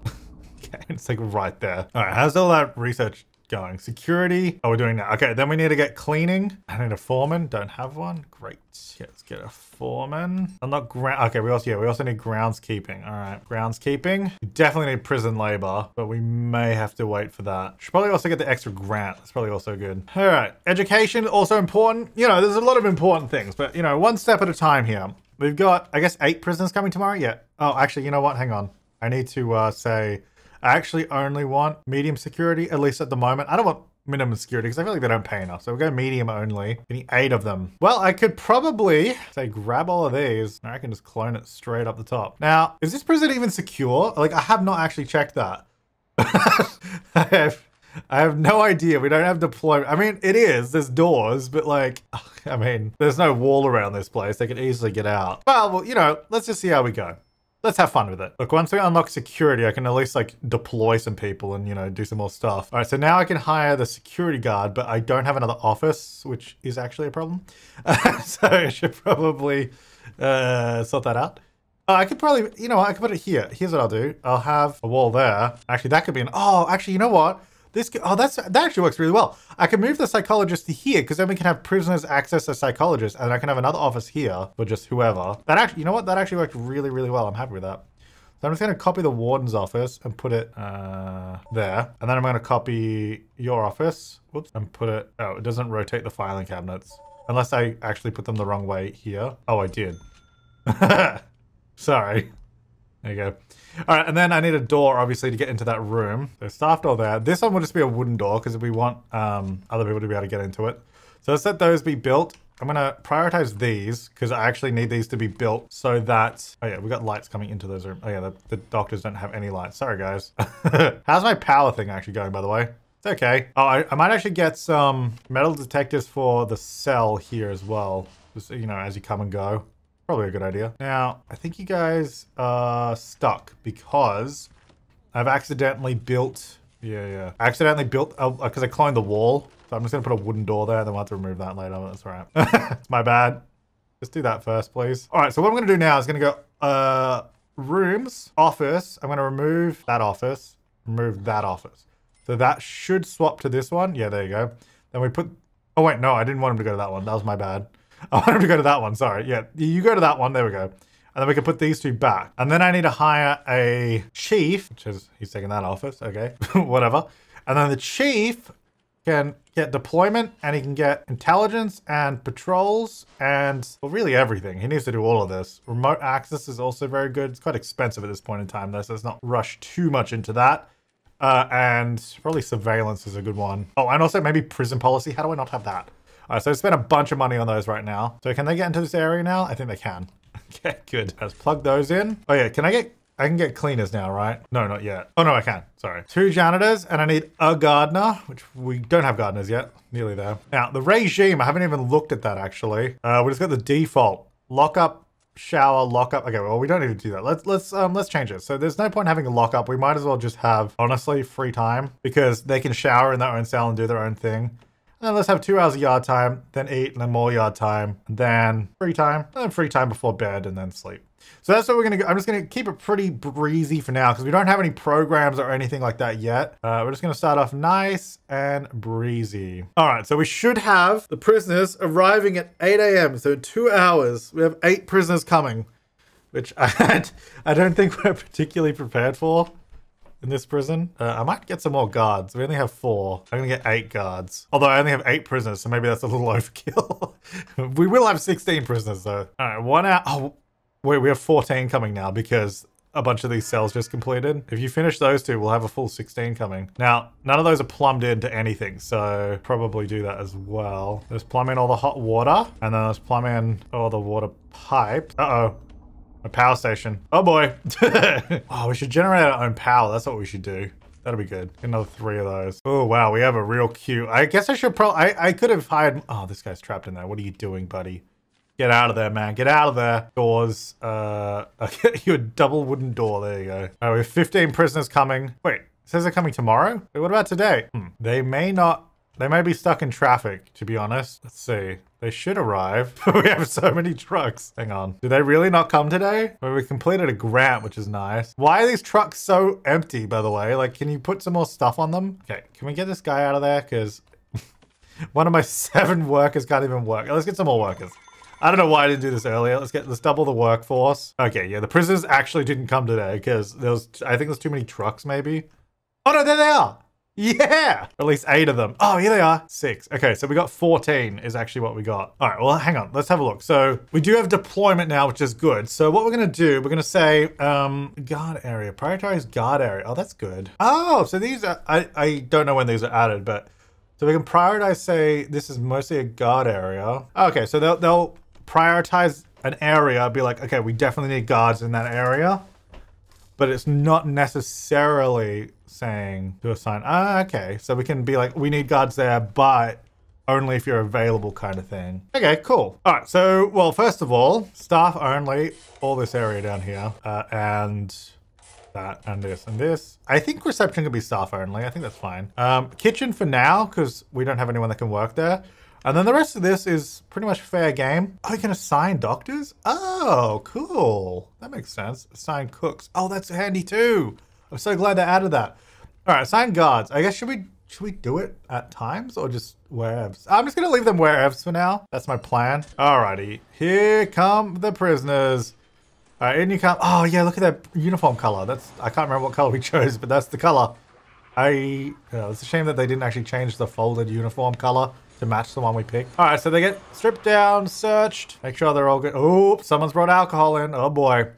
Okay, it's like right there. All right, how's all that research going? Security, oh, we're doing that. Okay, then we need to get cleaning. I need a foreman, don't have one. Great, yeah, let's get a foreman. I'm not ground, okay, we also, yeah, we also need groundskeeping. All right, groundskeeping. We definitely need prison labor, but we may have to wait for that. Should probably also get the extra grant. That's probably also good. All right, education, also important. You know, there's a lot of important things, but you know, one step at a time here. We've got, I guess, eight prisoners coming tomorrow. Yeah, oh, actually, you know what? Hang on. I need to uh, say, I actually only want medium security, at least at the moment. I don't want minimum security because I feel like they don't pay enough. So we'll go medium only. Getting eight of them. Well, I could probably say grab all of these. I can just clone it straight up the top. Now, is this prison even secure? Like, I have not actually checked that. I have I have no idea. We don't have deployment. I mean, it is. There's doors, but like, I mean, there's no wall around this place. They could easily get out. Well, well, you know, let's just see how we go. Let's have fun with it. Look, once we unlock security, I can at least like deploy some people and, you know, do some more stuff. All right, so now I can hire the security guard, but I don't have another office, which is actually a problem. Uh, so I should probably uh, sort that out. Uh, I could probably, you know what, I could put it here. Here's what I'll do. I'll have a wall there. Actually, that could be an, oh, actually, you know what? This could, oh, that's, that actually works really well. I can move the psychologist to here because then we can have prisoners access a psychologist, and I can have another office here for just whoever. That actually, you know what? That actually worked really, really well. I'm happy with that. So I'm just going to copy the warden's office and put it uh, there. And then I'm going to copy your office. Whoops. And put it, oh, it doesn't rotate the filing cabinets. Unless I actually put them the wrong way here. Oh, I did. Sorry. There you go. All right, and then I need a door, obviously, to get into that room. So staff door there. This one will just be a wooden door because we want um, other people to be able to get into it. So let's let those be built. I'm gonna prioritize these because I actually need these to be built so that, oh yeah, we got lights coming into those rooms. Oh yeah, the, the doctors don't have any lights. Sorry, guys. How's my power thing actually going, by the way? It's okay. Oh, I, I might actually get some metal detectors for the cell here as well. Just, you know, as you come and go. Probably a good idea. Now, I think you guys are stuck because I've accidentally built, yeah, yeah. I accidentally built, because uh, I cloned the wall. So I'm just gonna put a wooden door there, then we'll have to remove that later, but that's all right. It's my bad. Just do that first, please. All right, so what I'm gonna do now is gonna go uh, rooms, office. I'm gonna remove that office, remove that office. So that should swap to this one. Yeah, there you go. Then we put, oh wait, no, I didn't want him to go to that one. That was my bad. I want him to go to that one, sorry. Yeah, you go to that one, there we go. And then we can put these two back. And then I need to hire a chief, which is, he's taking that office, okay, whatever. And then the chief can get deployment and he can get intelligence and patrols and, well, really everything. He needs to do all of this. Remote access is also very good. It's quite expensive at this point in time though, so let's not rush too much into that. Uh, and probably surveillance is a good one. Oh, and also maybe prison policy. How do I not have that? All right, so I spent a bunch of money on those right now. So can they get into this area now? I think they can. Okay, good. Let's plug those in. Oh yeah, can I get, I can get cleaners now, right? No, not yet. Oh no, I can, sorry. Two janitors and I need a gardener, which we don't have gardeners yet, nearly there. Now the regime, I haven't even looked at that actually. Uh, we just got the default. Lock up, shower, lock up. Okay, well we don't need to do that. Let's, let's, um, let's change it. So there's no point in having a lock up. We might as well just have, honestly, free time because they can shower in their own cell and do their own thing. Then let's have two hours of yard time, then eat, and then more yard time, and then free time, and then free time before bed, and then sleep. So that's what we're gonna go. I'm just gonna keep it pretty breezy for now because we don't have any programs or anything like that yet. Uh, we're just gonna start off nice and breezy. All right, so we should have the prisoners arriving at eight A M So in two hours, we have eight prisoners coming, which I, had, I don't think we're particularly prepared for. In this prison. Uh, I might get some more guards. We only have four. I'm gonna get eight guards. Although I only have eight prisoners, so maybe that's a little overkill. We will have sixteen prisoners though. All right, one hour. Oh, wait, we have fourteen coming now because a bunch of these cells just completed. If you finish those two, we'll have a full sixteen coming. Now, none of those are plumbed into anything, so probably do that as well. Let's plumb in all the hot water and then let's plumb in all the water pipes. Uh-oh. A power station. Oh boy. Oh, we should generate our own power. That's what we should do. That'll be good. Another three of those. Oh, wow. We have a real queue. I guess I should probably, I, I could have hired, oh, this guy's trapped in there. What are you doing, buddy? Get out of there, man. Get out of there. Doors. Uh, I'll get you a double wooden door. There you go. All right, we have fifteen prisoners coming. Wait, it says they're coming tomorrow? Wait, what about today? Hmm. They may not. They may be stuck in traffic, to be honest. Let's see. They should arrive. We have so many trucks. Hang on. Did they really not come today? Well, we completed a grant, which is nice. Why are these trucks so empty, by the way? Like, can you put some more stuff on them? Okay, can we get this guy out of there? Because one of my seven workers can't even work. Let's get some more workers. I don't know why I didn't do this earlier. Let's get, let's double the workforce. Okay, yeah, the prisoners actually didn't come today because there was, I think there's too many trucks maybe. Oh no, there they are. Yeah, at least eight of them. Oh, here they are, six. Okay, so we got fourteen is actually what we got. All right, well, hang on, let's have a look. So we do have deployment now, which is good. So what we're gonna do, we're gonna say um, guard area, prioritize guard area. Oh, that's good. Oh, so these are, I, I don't know when these are added, but so we can prioritize, say this is mostly a guard area. Okay, so they'll, they'll prioritize an area, be like, okay, we definitely need guards in that area. but it's not necessarily saying to a sign, ah, okay. So we can be like, we need guards there, but only if you're available kind of thing. Okay, cool. All right, so, well, first of all, staff only, all this area down here, uh, and that, and this, and this. I think reception could be staff only. I think that's fine. Um, kitchen for now, because we don't have anyone that can work there. And then the rest of this is pretty much fair game. Oh, you can assign doctors? Oh, cool. That makes sense. Assign cooks. Oh, that's handy too. I'm so glad they added that. All right, assign guards. I guess should we should we do it at times or just whereevs? I'm just gonna leave them whereevs for now. That's my plan. Alrighty, here come the prisoners. All right, in you come. Oh yeah, look at that uniform color. That's, I can't remember what color we chose, but that's the color. I, yeah, it's a shame that they didn't actually change the folded uniform color to match the one we picked. All right, so they get stripped down, searched, make sure they're all good. Oh, someone's brought alcohol in. Oh boy.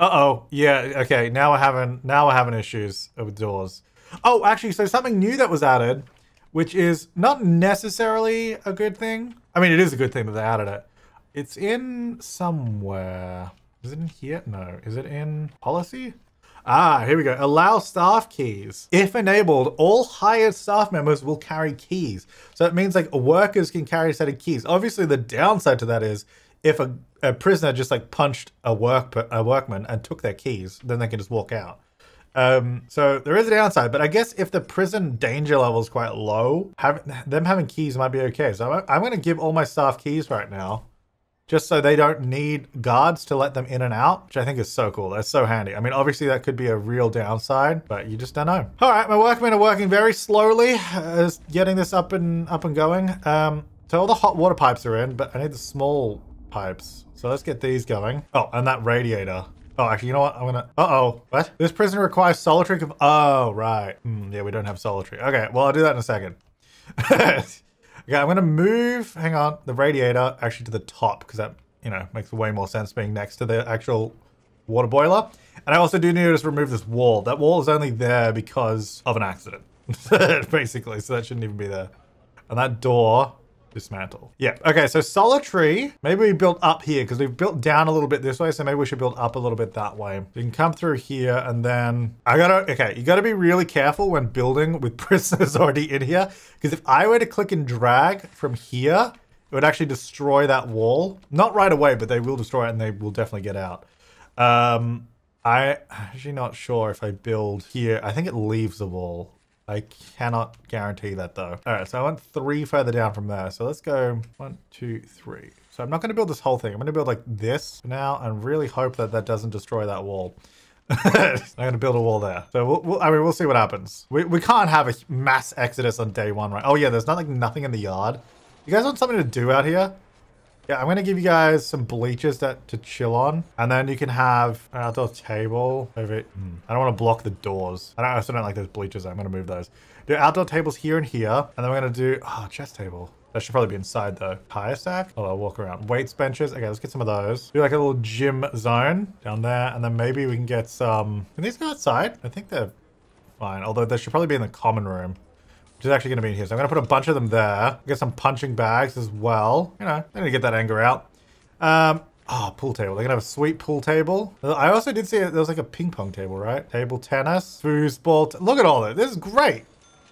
Uh-oh. Yeah, okay, now we're having, now we're having issues with doors. Oh, actually, so something new that was added, which is not necessarily a good thing. I mean, it is a good thing that they added it. It's in somewhere. Is it in here? No. Is it in policy? Ah, here we go. Allow staff keys. If enabled, all hired staff members will carry keys. So it means like workers can carry a set of keys. Obviously, the downside to that is if a, a prisoner just like punched a work a workman and took their keys, then they can just walk out. Um, so there is a downside, but I guess if the prison danger level is quite low, have, them having keys might be okay. So I'm, I'm going to give all my staff keys right now, just so they don't need guards to let them in and out, which I think is so cool. That's so handy. I mean, obviously that could be a real downside, but you just don't know. All right, my workmen are working very slowly, uh, getting this up and up and going. Um, so all the hot water pipes are in, but I need the small pipes. So let's get these going. Oh, and that radiator. Oh, actually, you know what? I'm gonna, uh-oh, what? This prisoner requires solitary, oh, right. Mm, yeah, we don't have solitary. Okay, well, I'll do that in a second. Okay, I'm gonna move, hang on, the radiator actually to the top because that, you know, makes way more sense being next to the actual water boiler. And I also do need to just remove this wall. That wall is only there because of an accident, basically. So that shouldn't even be there. And that door, dismantle. Yeah, okay, so solitary, maybe we built up here because we've built down a little bit this way. So maybe we should build up a little bit that way. You can come through here and then I gotta, okay, you gotta be really careful when building with prisoners already in here. Because if I were to click and drag from here, it would actually destroy that wall. Not right away, but they will destroy it and they will definitely get out. Um, I'm actually not sure if I build here. I think it leaves the wall. I cannot guarantee that though. All right, so I want three further down from there. So let's go one, two, three. So I'm not gonna build this whole thing. I'm gonna build like this for now and really hope that that doesn't destroy that wall. I'm gonna build a wall there. So we'll, we'll, I mean, we'll see what happens. We, we can't have a mass exodus on day one, right? Oh yeah, there's not like nothing in the yard. You guys want something to do out here? Yeah, I'm gonna give you guys some bleachers that to chill on. And then you can have an outdoor table over it. Mm. I don't wanna block the doors. I, don't, I also don't like those bleachers. I'm gonna move those. Do outdoor tables here and here. And then we're gonna do, oh, chess table. That should probably be inside though. Tire stack. Oh, I'll walk around. Weights benches. Okay, let's get some of those. Do like a little gym zone down there. And then maybe we can get some, can these go outside? I think they're fine. Although they should probably be in the common room. Which is actually going to be in here. So I'm going to put a bunch of them there. Get some punching bags as well. You know, I need to get that anger out. Um, oh, pool table. They're going to have a sweet pool table. I also did see there was like a ping pong table, right? Table tennis, foosball. Look at all this. This is great.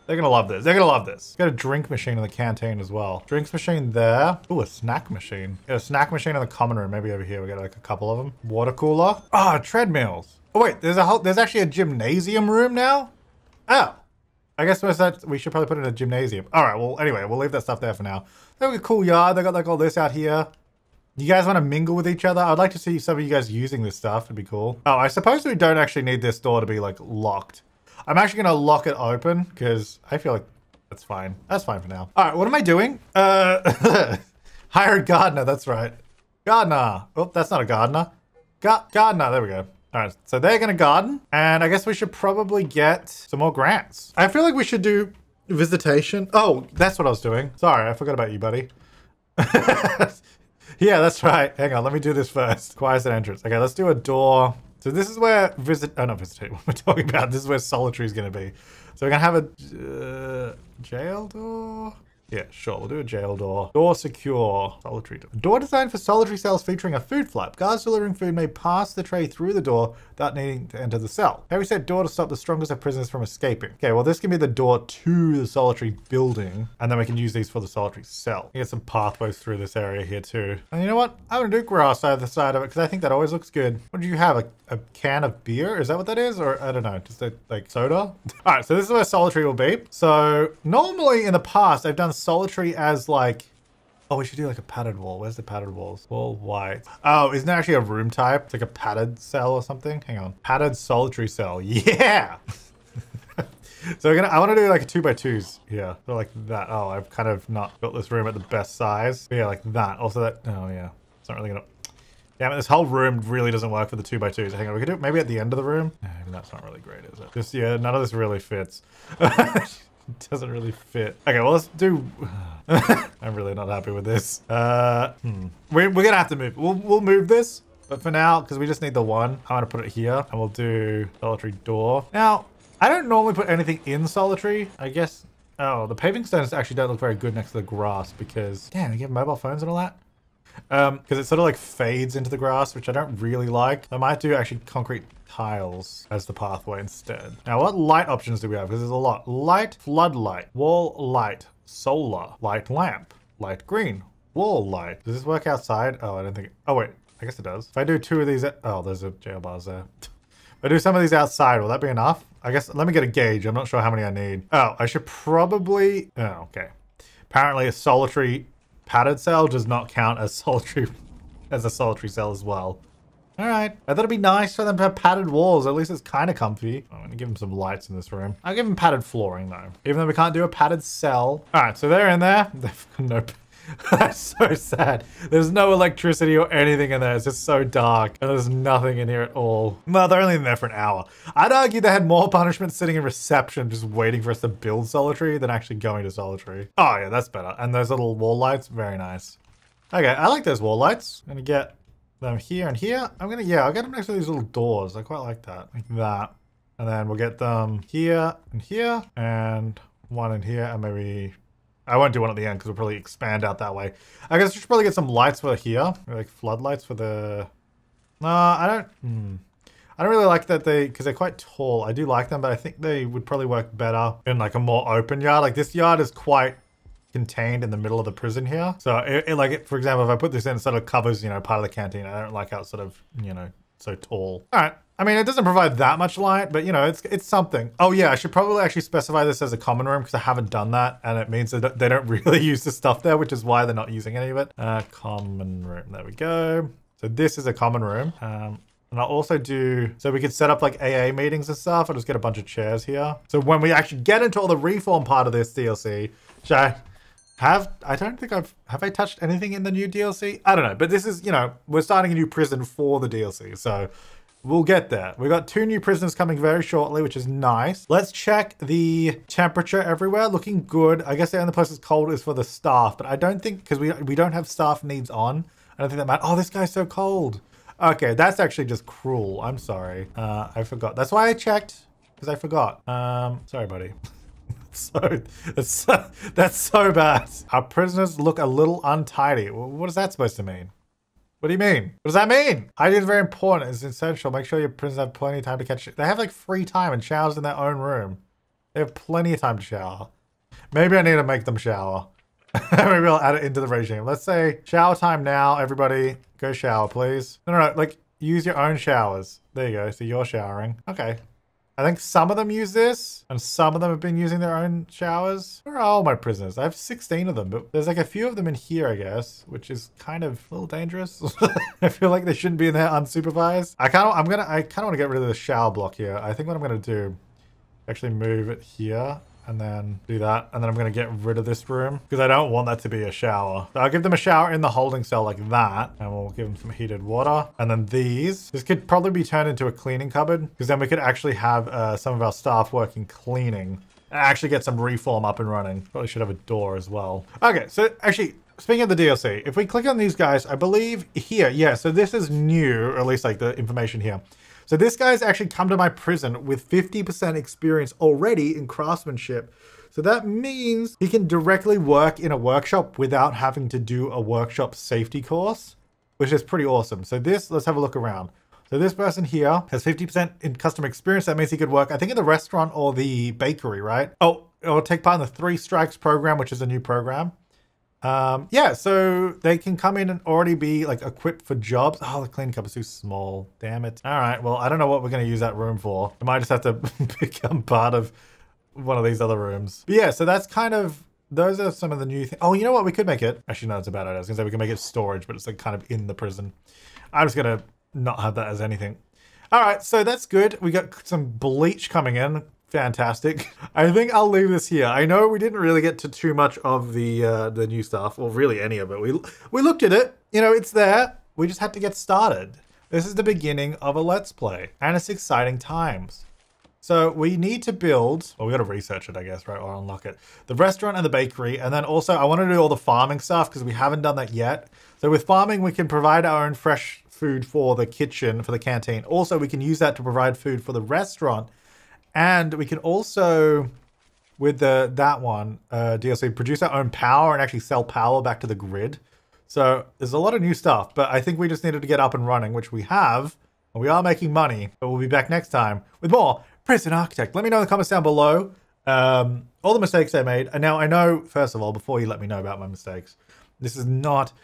They're going to love this. They're going to love this. Got a drink machine in the canteen as well. Drinks machine there. Ooh, a snack machine. Got a snack machine in the common room. Maybe over here we got like a couple of them. Water cooler. Ah, oh, treadmills. Oh, wait. There's a whole, there's actually a gymnasium room now? Oh. I guess that we should probably put it in a gymnasium. All right, well, anyway, we'll leave that stuff there for now. They have a cool yard. They got like all this out here. You guys want to mingle with each other? I'd like to see some of you guys using this stuff. It'd be cool. Oh, I suppose we don't actually need this door to be like locked. I'm actually going to lock it open because I feel like that's fine. That's fine for now. All right, what am I doing? Uh, hire a gardener. That's right. Gardener. Oh, that's not a gardener. Gar gardener. There we go. All right, so they're gonna garden, and I guess we should probably get some more grants. I feel like we should do visitation. Oh, that's what I was doing. Sorry, I forgot about you, buddy. Yeah, that's right. Hang on, let me do this first. Quiet entrance. Okay, let's do a door. So this is where visit, oh, not visitation, what we're talking about. This is where solitary is gonna be. So we're gonna have a uh, jail door. Yeah, sure, we'll do a jail door. Door secure, solitary door. Door designed for solitary cells featuring a food flap. Guards delivering food may pass the tray through the door without needing to enter the cell. Heavy set door to stop the strongest of prisoners from escaping. Okay, well this can be the door to the solitary building, and then we can use these for the solitary cell. We get some pathways through this area here too. And you know what? I'm gonna do grass either side of it because I think that always looks good. What do you have, a, a can of beer? Is that what that is? Or I don't know, just a, like soda? All right, so this is where solitary will be. So normally in the past, I've done solitary as like, oh, we should do like a padded wall. Where's the padded walls? Wall white. Oh, isn't that actually a room type? It's like a padded cell or something. Hang on. Padded solitary cell. Yeah. So we're gonna, I want to do like a two by twos here. So like that. Oh, I've kind of not built this room at the best size. But yeah, like that. Also that, oh yeah. It's not really gonna, damn it, this whole room really doesn't work for the two by twos. Hang on, we could do it maybe at the end of the room. I mean, that's not really great, is it? Just, yeah, none of this really fits. Doesn't really fit. Okay, well, let's do... I'm really not happy with this. Uh, hmm. We're, we're gonna have to move. We'll, we'll move this, but for now, because we just need the one, I'm gonna put it here, and we'll do solitary door. Now, I don't normally put anything in solitary, I guess. Oh, the paving stones actually don't look very good next to the grass because... Damn, they give mobile phones and all that? Um, because it sort of like fades into the grass, which I don't really like. I might do actually concrete tiles as the pathway instead. Now, what light options do we have? Because there's a lot. Light, floodlight, wall light, solar, light lamp, light green, wall light. Does this work outside? Oh, I don't think, it, oh wait, I guess it does. If I do two of these, oh, there's a jail bars there. If I do some of these outside, will that be enough? I guess, let me get a gauge. I'm not sure how many I need. Oh, I should probably, oh, okay. Apparently a solitary padded cell does not count as solitary, as a solitary cell as well. All right, I thought it'd be nice for them to have padded walls. At least it's kind of comfy. I'm gonna give them some lights in this room. I'll give them padded flooring though, even though we can't do a padded cell. All right, so they're in there. They've no. That's so sad. There's no electricity or anything in there. It's just so dark and there's nothing in here at all. Well, they're only in there for an hour. I'd argue they had more punishment sitting in reception just waiting for us to build solitary than actually going to solitary. Oh yeah, that's better. And those little wall lights, very nice. Okay, I like those wall lights. I'm gonna get them here and here. I'm gonna, yeah, I'll get them next to these little doors. I quite like that, like that. And then we'll get them here and here and one in here and maybe I won't do one at the end because we'll probably expand out that way. I guess we should probably get some lights for here, like floodlights for the. No, I don't. Hmm. I don't really like that they, because they're quite tall. I do like them, but I think they would probably work better in like a more open yard. Like this yard is quite contained in the middle of the prison here. So, it, it, like, it, for example, if I put this in, it sort of covers, you know, part of the canteen. I don't like how it's sort of, you know, so tall. All right. I mean, it doesn't provide that much light, but you know, it's it's something. Oh yeah, I should probably actually specify this as a common room because I haven't done that, and it means that they don't really use the stuff there, which is why they're not using any of it. Uh, common room, there we go. So this is a common room. Um, and I'll also do, so we could set up like A A meetings and stuff. I'll just get a bunch of chairs here. So when we actually get into all the reform part of this D L C, should I have, I don't think I've, have I touched anything in the new D L C? I don't know, but this is, you know, we're starting a new prison for the D L C, so. We'll get there. We've got two new prisoners coming very shortly, which is nice. Let's check the temperature everywhere. Looking good. I guess the only place it's cold is for the staff, but I don't think, because we, we don't have staff needs on. I don't think that matters. Oh, this guy's so cold. Okay, that's actually just cruel. I'm sorry. Uh, I forgot. That's why I checked, because I forgot. Um, sorry, buddy. So that's, so that's so bad. Our prisoners look a little untidy. What is that supposed to mean? What do you mean? What does that mean? Hygiene is very important. It's essential. Make sure your prisoners have plenty of time to catch. They have like free time and showers in their own room. They have plenty of time to shower. Maybe I need to make them shower. Maybe I'll add it into the regime. Let's say shower time now. Everybody go shower, please. No, no, no. Like use your own showers. There you go. So you're showering. Okay. I think some of them use this and some of them have been using their own showers. Where are all my prisoners? I have sixteen of them, but there's like a few of them in here, I guess, which is kind of a little dangerous. I feel like they shouldn't be in there unsupervised. I kind of, I'm gonna, I kind of want to get rid of the shower block here. I think what I'm gonna do, actually move it here and then do that. And then I'm gonna get rid of this room because I don't want that to be a shower. So I'll give them a shower in the holding cell like that. And we'll give them some heated water. And then these, this could probably be turned into a cleaning cupboard because then we could actually have uh, some of our staff working cleaning and actually get some reform up and running. Probably should have a door as well. Okay, so actually, speaking of the D L C, if we click on these guys, I believe here, yeah, so this is new, or at least like the information here. So this guy's actually come to my prison with fifty percent experience already in craftsmanship. So that means he can directly work in a workshop without having to do a workshop safety course, which is pretty awesome. So this, let's have a look around. So this person here has fifty percent in customer experience. That means he could work, I think, in the restaurant or the bakery, right? Oh, or take part in the Three Strikes program, which is a new program. Um, yeah, so they can come in and already be like equipped for jobs. Oh, the cleaning cup is too small. Damn it. All right. Well, I don't know what we're going to use that room for. I might just have to become part of one of these other rooms. But yeah, so that's kind of, those are some of the new things. Oh, you know what? We could make it. Actually, no, it's a bad idea. I was going to say we can make it storage, but it's like kind of in the prison. I'm just going to not have that as anything. All right. So that's good. We got some bleach coming in. Fantastic. I think I'll leave this here. I know we didn't really get to too much of the uh, the new stuff, or really any of it. We we looked at it, you know, it's there. We just had to get started. This is the beginning of a Let's Play, and it's exciting times. So we need to build, well, we got to research it, I guess, right, or unlock it. The restaurant and the bakery, and then also I want to do all the farming stuff because we haven't done that yet. So with farming, we can provide our own fresh food for the kitchen, for the canteen. Also, we can use that to provide food for the restaurant. And we can also, with the that one, uh, D L C, produce our own power and actually sell power back to the grid. So there's a lot of new stuff, but I think we just needed to get up and running, which we have. And we are making money, but we'll be back next time with more Prison Architect. Let me know in the comments down below um, all the mistakes I made. And now I know, first of all, before you let me know about my mistakes, this is not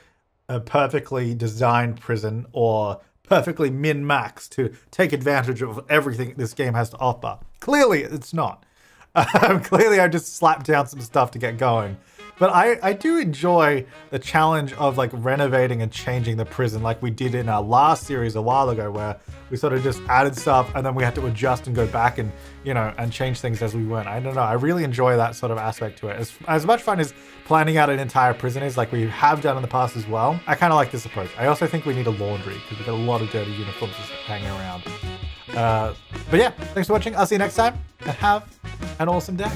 a perfectly designed prison or perfectly min-maxed to take advantage of everything this game has to offer. Clearly, it's not. Um, clearly, I just slapped down some stuff to get going. But I, I do enjoy the challenge of like renovating and changing the prison like we did in our last series a while ago, where we sort of just added stuff and then we had to adjust and go back and, you know, and change things as we went. I don't know. I really enjoy that sort of aspect to it. As, as much fun as planning out an entire prison is, like we have done in the past as well, I kind of like this approach. I also think we need a laundry because we've got a lot of dirty uniforms just hanging around. Uh, but yeah, thanks for watching. I'll see you next time and have an awesome day.